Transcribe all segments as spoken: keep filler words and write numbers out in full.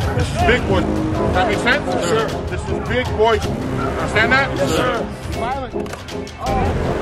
This is big boy. Does that make sense? Yes, sir. This is big boy. Understand that? Yes, sir. Violent. Oh,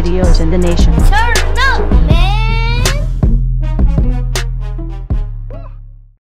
videos in the nation. Sir.